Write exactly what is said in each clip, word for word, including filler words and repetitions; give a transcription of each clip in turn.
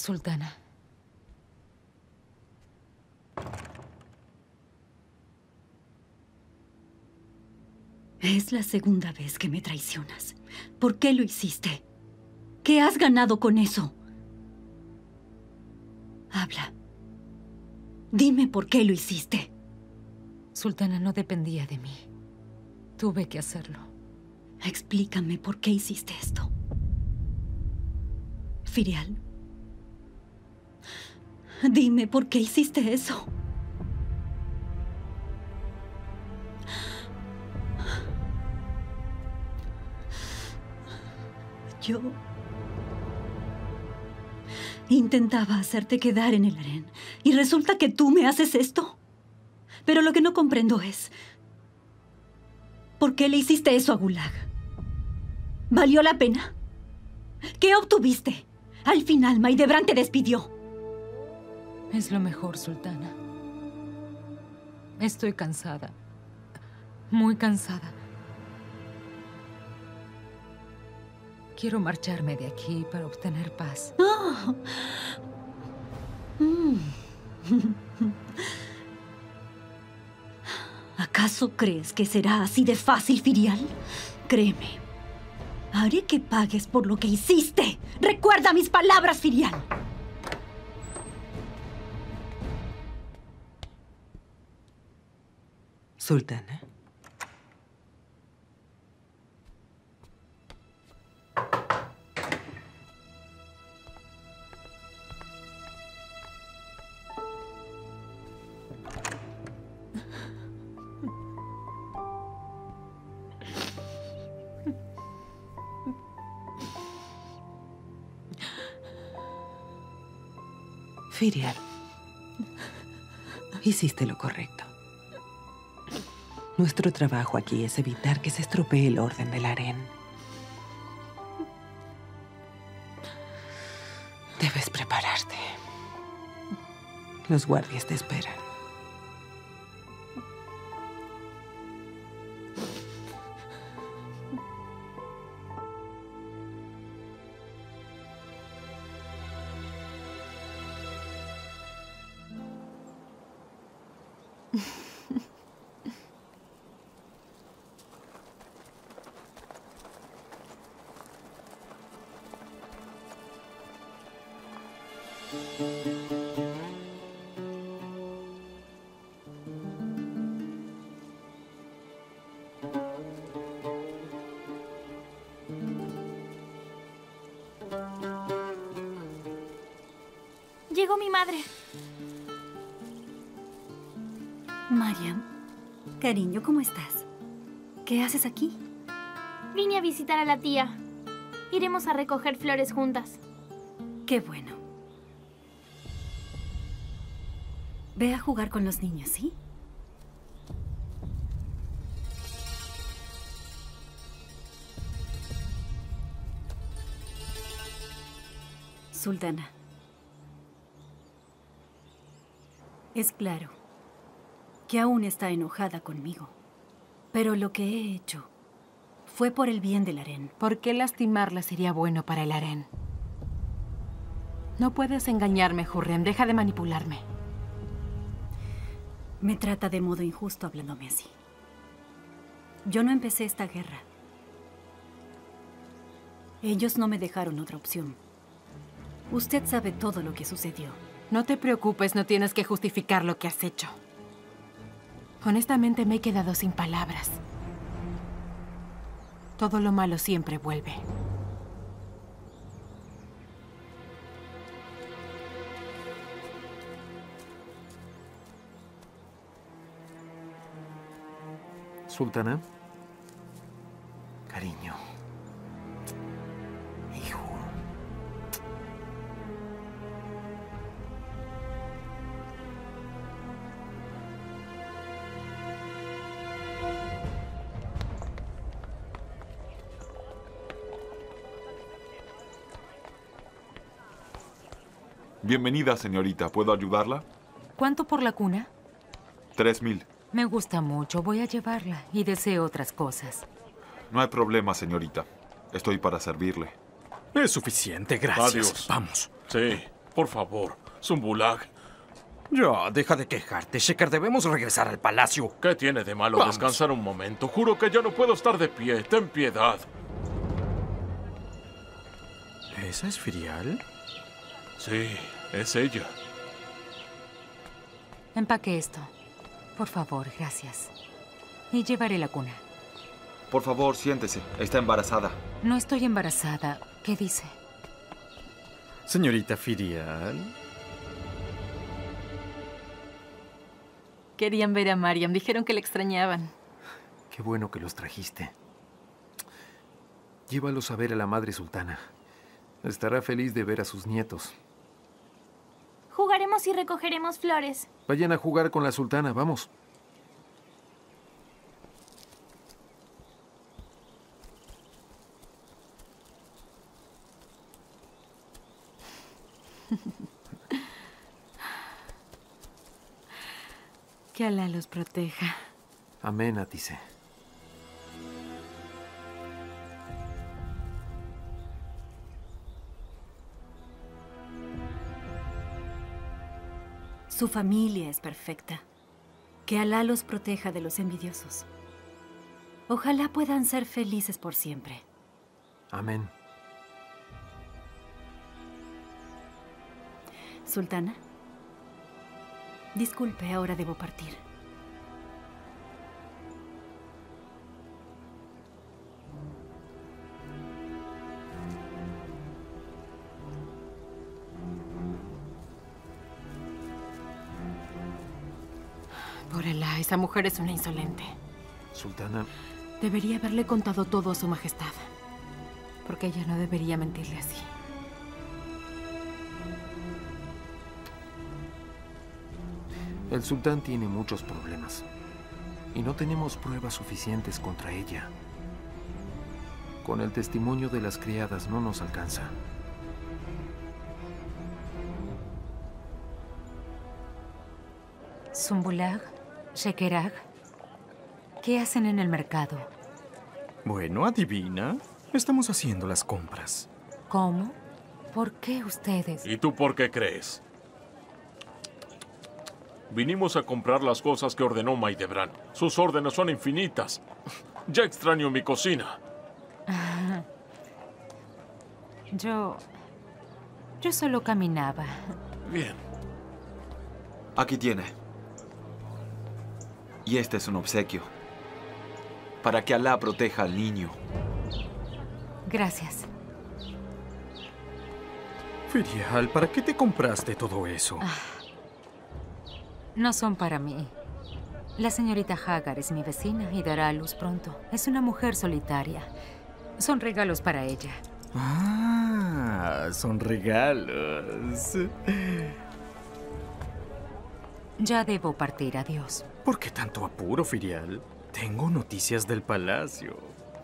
Sultana. Es la segunda vez que me traicionas. ¿Por qué lo hiciste? ¿Qué has ganado con eso? Habla. Dime por qué lo hiciste. Sultana, no dependía de mí. Tuve que hacerlo. Explícame por qué hiciste esto. Firial. Dime por qué hiciste eso. Yo intentaba hacerte quedar en el harén y resulta que tú me haces esto. Pero lo que no comprendo es ¿por qué le hiciste eso a Gulag? ¿Valió la pena? ¿Qué obtuviste? Al final Mahidevran te despidió. Es lo mejor, Sultana. Estoy cansada. Muy cansada. Quiero marcharme de aquí para obtener paz. Oh. Mm. ¿Acaso crees que será así de fácil, Firial? Créeme, haré que pagues por lo que hiciste. ¡Recuerda mis palabras, Firial! Sultana. Firial, hiciste lo correcto. Nuestro trabajo aquí es evitar que se estropee el orden del harén. Debes prepararte. Los guardias te esperan. Llegó mi madre. Mariam, cariño, ¿cómo estás? ¿Qué haces aquí? Vine a visitar a la tía. Iremos a recoger flores juntas. Qué bueno. Ve a jugar con los niños, ¿sí? Sultana. Es claro que aún está enojada conmigo. Pero lo que he hecho fue por el bien del harén. ¿Por qué lastimarla sería bueno para el harén? No puedes engañarme, Hurrem. Deja de manipularme. Me trata de modo injusto hablándome así. Yo no empecé esta guerra. Ellos no me dejaron otra opción. Usted sabe todo lo que sucedió. No te preocupes, no tienes que justificar lo que has hecho. Honestamente, me he quedado sin palabras. Todo lo malo siempre vuelve. Sultana, cariño, hijo. Bienvenida, señorita. ¿Puedo ayudarla? ¿Cuánto por la cuna? Tres mil. Me gusta mucho. Voy a llevarla y deseo otras cosas. No hay problema, señorita. Estoy para servirle. Es suficiente, gracias. Adiós. Vamos. Sí. Por favor, Sümbül Ağa. Ya, deja de quejarte, Şeker. Debemos regresar al palacio. ¿Qué tiene de malo Vamos. descansar un momento? Juro que ya no puedo estar de pie. Ten piedad. ¿Esa es Firial? Sí, es ella. Empaque esto. Por favor, gracias. Y llevaré la cuna. Por favor, siéntese. Está embarazada. No estoy embarazada. ¿Qué dice? Señorita Firial. Querían ver a Mariam. Dijeron que la extrañaban. Qué bueno que los trajiste. Llévalos a ver a la madre sultana. Estará feliz de ver a sus nietos. Jugaremos y recogeremos flores. Vayan a jugar con la sultana, vamos. Que Alá los proteja. Amén, Atice. Su familia es perfecta. Que Alá los proteja de los envidiosos. Ojalá puedan ser felices por siempre. Amén. Sultana. Disculpe, ahora debo partir. Por Alá, esa mujer es una insolente. Sultana. Debería haberle contado todo a su majestad. Porque ella no debería mentirle así. El sultán tiene muchos problemas y no tenemos pruebas suficientes contra ella. Con el testimonio de las criadas no nos alcanza. Sümbül Ağa, Şeker Ağa, ¿qué hacen en el mercado? Bueno, adivina. Estamos haciendo las compras. ¿Cómo? ¿Por qué ustedes? ¿Y tú por qué crees? Vinimos a comprar las cosas que ordenó Mahidevran. Sus órdenes son infinitas. Ya extraño mi cocina. Ah, yo... Yo solo caminaba. Bien. Aquí tiene. Y este es un obsequio. Para que Alá proteja al niño. Gracias. Firial, ¿para qué te compraste todo eso? Ah. No son para mí. La señorita Hagar es mi vecina y dará a luz pronto. Es una mujer solitaria. Son regalos para ella. Ah, son regalos. Ya debo partir, adiós. ¿Por qué tanto apuro, Firial? Tengo noticias del palacio.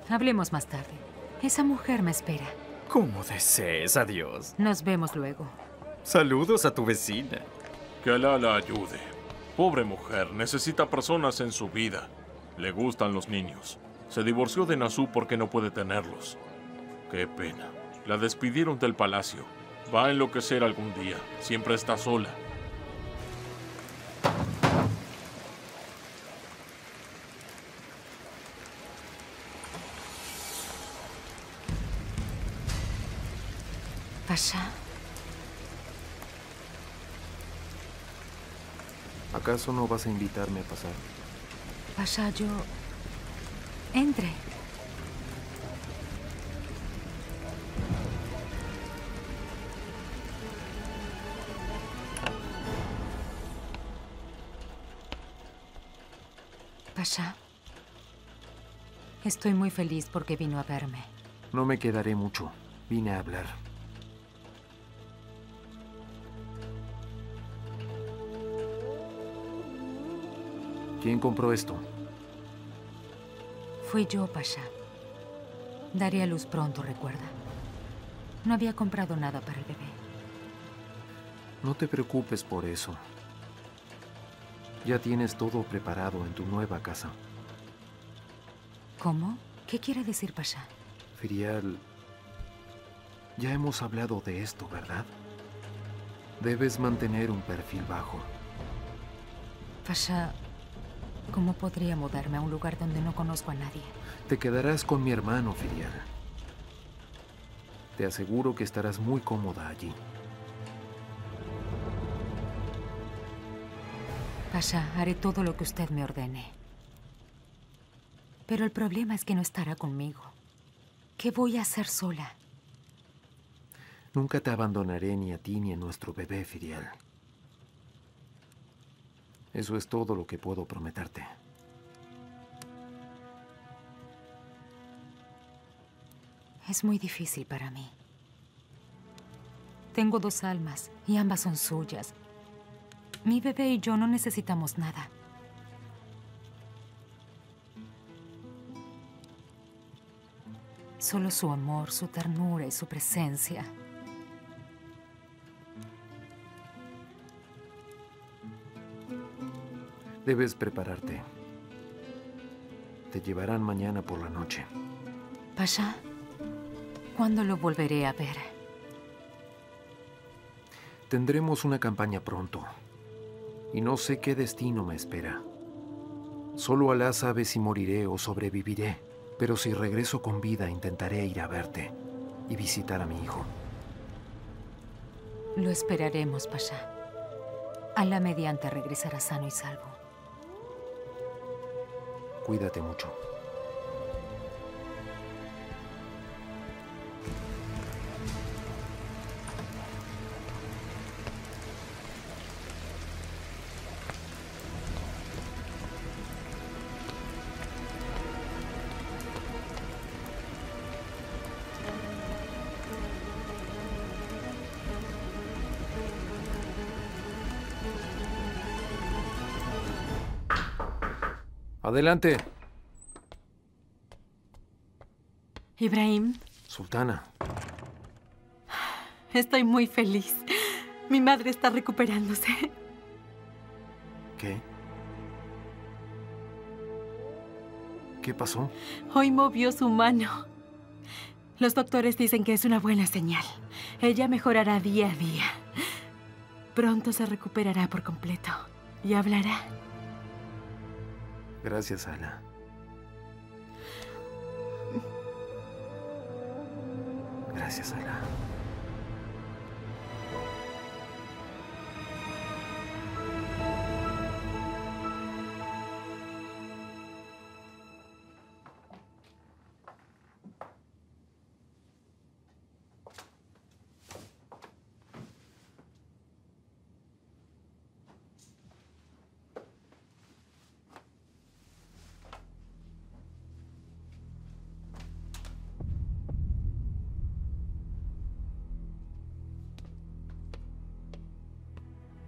Hablemos más tarde. Esa mujer me espera. Como desees, adiós. Nos vemos luego. Saludos a tu vecina. Que Alá la ayude. Pobre mujer, necesita personas en su vida. Le gustan los niños. Se divorció de Nazú porque no puede tenerlos. Qué pena. La despidieron del palacio. Va a enloquecer algún día. Siempre está sola. Pasha. ¿Acaso no vas a invitarme a pasar? Pasha, yo... Entre. Pasha. Estoy muy feliz porque vino a verme. No me quedaré mucho. Vine a hablar. ¿Quién compró esto? Fui yo, Pasha. Daré a luz pronto, recuerda. No había comprado nada para el bebé. No te preocupes por eso. Ya tienes todo preparado en tu nueva casa. ¿Cómo? ¿Qué quiere decir, Pasha? Firial, ya hemos hablado de esto, ¿verdad? Debes mantener un perfil bajo. Pasha, ¿cómo podría mudarme a un lugar donde no conozco a nadie? Te quedarás con mi hermano, Ferial. Te aseguro que estarás muy cómoda allí. Pasha, haré todo lo que usted me ordene. Pero el problema es que no estará conmigo. ¿Qué voy a hacer sola? Nunca te abandonaré ni a ti ni a nuestro bebé, Ferial. Eso es todo lo que puedo prometerte. Es muy difícil para mí. Tengo dos almas y ambas son suyas. Mi bebé y yo no necesitamos nada. Solo su amor, su ternura y su presencia. Debes prepararte. Te llevarán mañana por la noche. Pasha, ¿cuándo lo volveré a ver? Tendremos una campaña pronto. Y no sé qué destino me espera. Solo Alá sabe si moriré o sobreviviré. Pero si regreso con vida, intentaré ir a verte y visitar a mi hijo. Lo esperaremos, Pasha. Alá mediante regresará sano y salvo. Cuídate mucho. Adelante. Ibrahim. Sultana. Estoy muy feliz. Mi madre está recuperándose. ¿Qué? ¿Qué pasó? Hoy movió su mano. Los doctores dicen que es una buena señal. Ella mejorará día a día. Pronto se recuperará por completo y hablará. Gracias, Ana. Gracias, Ana.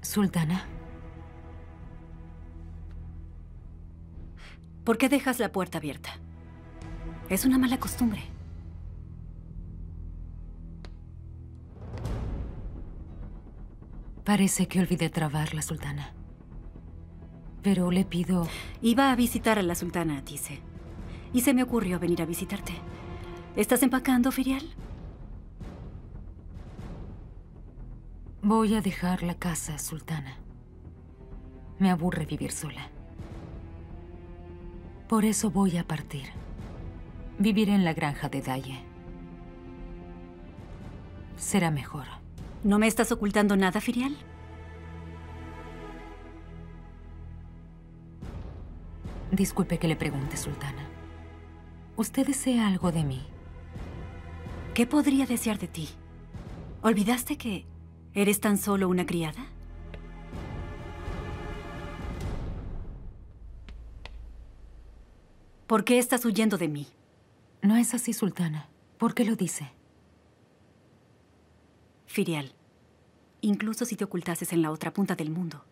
Sultana. ¿Por qué dejas la puerta abierta? Es una mala costumbre. Parece que olvidé trabarla, Sultana. Pero le pido... Iba a visitar a la Sultana Atice. Y se me ocurrió venir a visitarte. ¿Estás empacando, Ferial? Voy a dejar la casa, Sultana. Me aburre vivir sola. Por eso voy a partir. Viviré en la granja de Daye. Será mejor. ¿No me estás ocultando nada, Ferial? Disculpe que le pregunte, Sultana. ¿Usted desea algo de mí? ¿Qué podría desear de ti? ¿Olvidaste que... ¿Eres tan solo una criada? ¿Por qué estás huyendo de mí? No es así, Sultana. ¿Por qué lo dice? Ferial, incluso si te ocultases en la otra punta del mundo,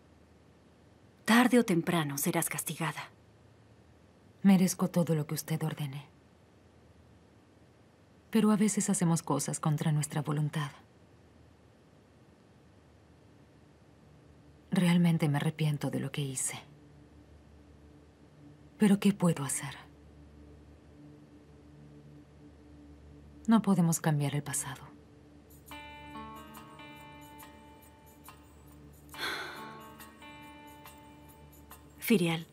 tarde o temprano serás castigada. Merezco todo lo que usted ordene. Pero a veces hacemos cosas contra nuestra voluntad. Realmente me arrepiento de lo que hice. ¿Pero qué puedo hacer? No podemos cambiar el pasado. Firiel,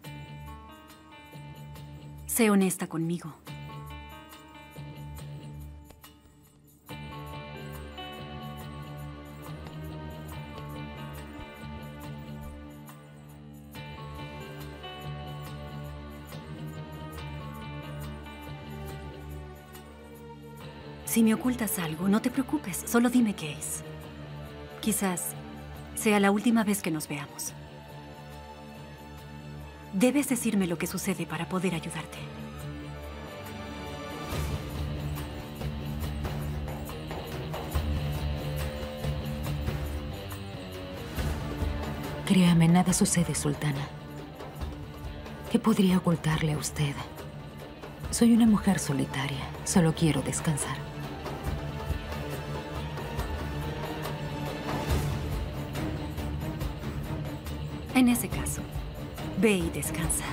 sé honesta conmigo. Si me ocultas algo, no te preocupes, solo dime qué es. Quizás sea la última vez que nos veamos. Debes decirme lo que sucede para poder ayudarte. Créame, nada sucede, Sultana. ¿Qué podría ocultarle a usted? Soy una mujer solitaria, solo quiero descansar. En ese caso, ve y descansa.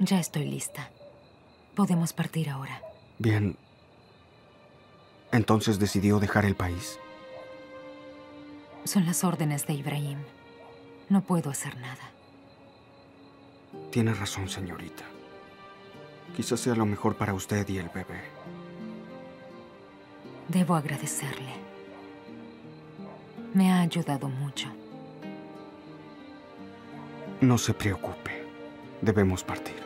Ya estoy lista. Podemos partir ahora. Bien. ¿Entonces decidió dejar el país? Son las órdenes de Ibrahim. No puedo hacer nada. Tiene razón, señorita. Quizás sea lo mejor para usted y el bebé. Debo agradecerle. Me ha ayudado mucho. No se preocupe. Debemos partir.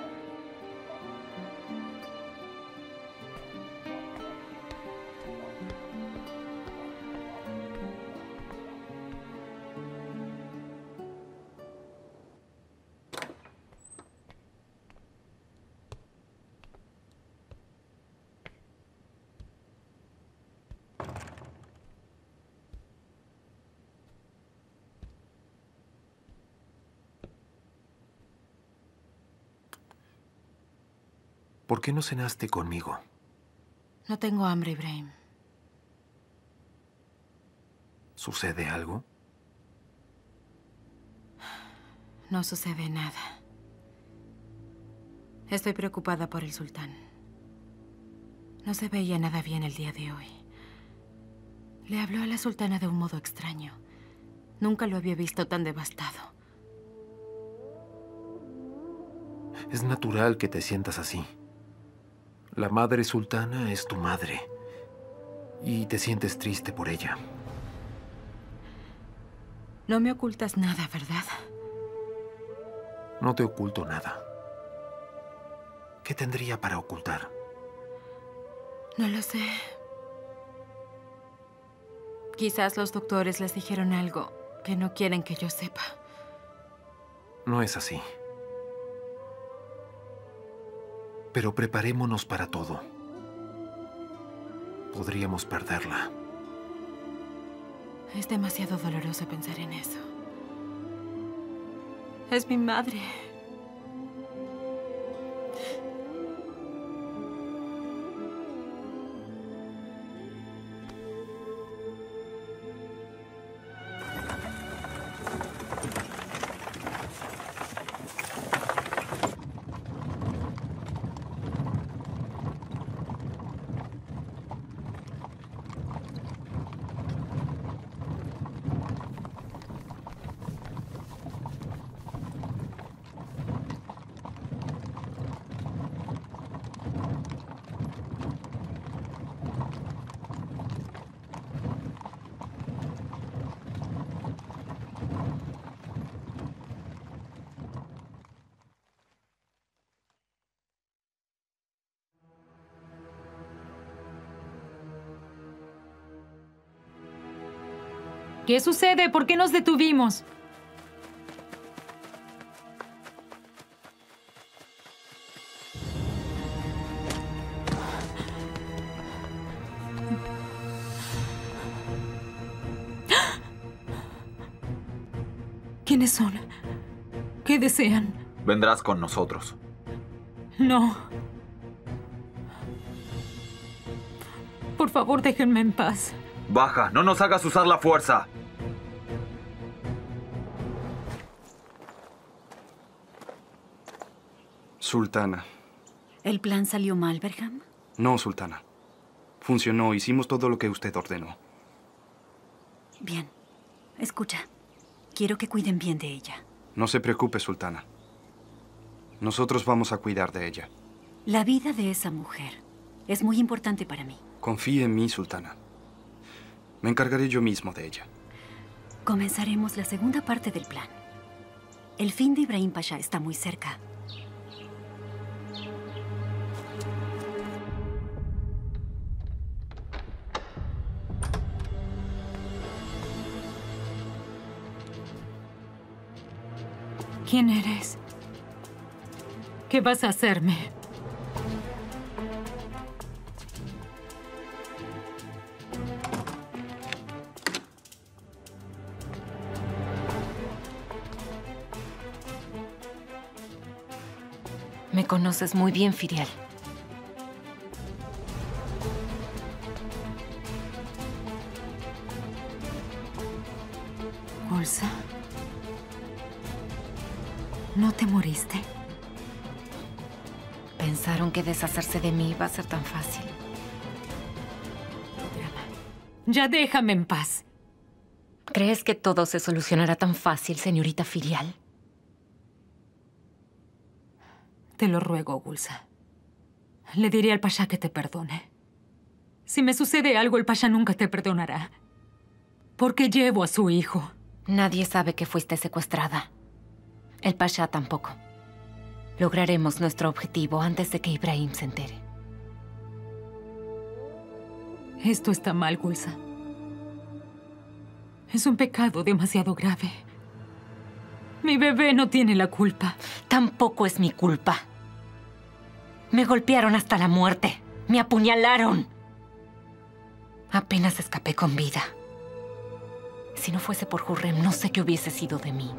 ¿Por qué no cenaste conmigo? No tengo hambre, Ibrahim. ¿Sucede algo? No sucede nada. Estoy preocupada por el sultán. No se veía nada bien el día de hoy. Le habló a la sultana de un modo extraño. Nunca lo había visto tan devastado. Es natural que te sientas así. La madre sultana es tu madre, y te sientes triste por ella. No me ocultas nada, ¿verdad? No te oculto nada. ¿Qué tendría para ocultar? No lo sé. Quizás los doctores les dijeron algo que no quieren que yo sepa. No es así. Pero preparémonos para todo. Podríamos perderla. Es demasiado doloroso pensar en eso. Es mi madre. ¿Qué sucede? ¿Por qué nos detuvimos? ¿Quiénes son? ¿Qué desean? Vendrás con nosotros. No. Por favor, déjenme en paz. Baja, no nos hagas usar la fuerza. Sultana. ¿El plan salió mal, Berham? No, sultana. Funcionó. Hicimos todo lo que usted ordenó. Bien. Escucha. Quiero que cuiden bien de ella. No se preocupe, sultana. Nosotros vamos a cuidar de ella. La vida de esa mujer es muy importante para mí. Confíe en mí, sultana. Me encargaré yo mismo de ella. Comenzaremos la segunda parte del plan. El fin de Ibrahim Pasha está muy cerca. ¿Quién eres? ¿Qué vas a hacerme? Me conoces muy bien, Firial. Olsa, ¿no te moriste? Pensaron que deshacerse de mí iba a ser tan fácil. Ya déjame en paz. ¿Crees que todo se solucionará tan fácil, señorita Firial? Te lo ruego, Gulsa. Le diré al pasha que te perdone. Si me sucede algo, el pasha nunca te perdonará. Porque llevo a su hijo. Nadie sabe que fuiste secuestrada. El pasha tampoco. Lograremos nuestro objetivo antes de que Ibrahim se entere. Esto está mal, Gulsa. Es un pecado demasiado grave. Mi bebé no tiene la culpa. Tampoco es mi culpa. Me golpearon hasta la muerte. Me apuñalaron. Apenas escapé con vida. Si no fuese por Hurrem, no sé qué hubiese sido de mí.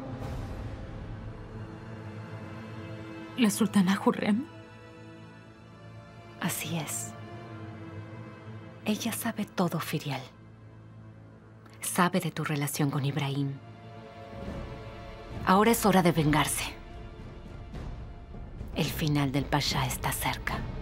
¿La sultana Hurrem? Así es. Ella sabe todo, Firial. Sabe de tu relación con Ibrahim. Ahora es hora de vengarse. El final del pasha está cerca.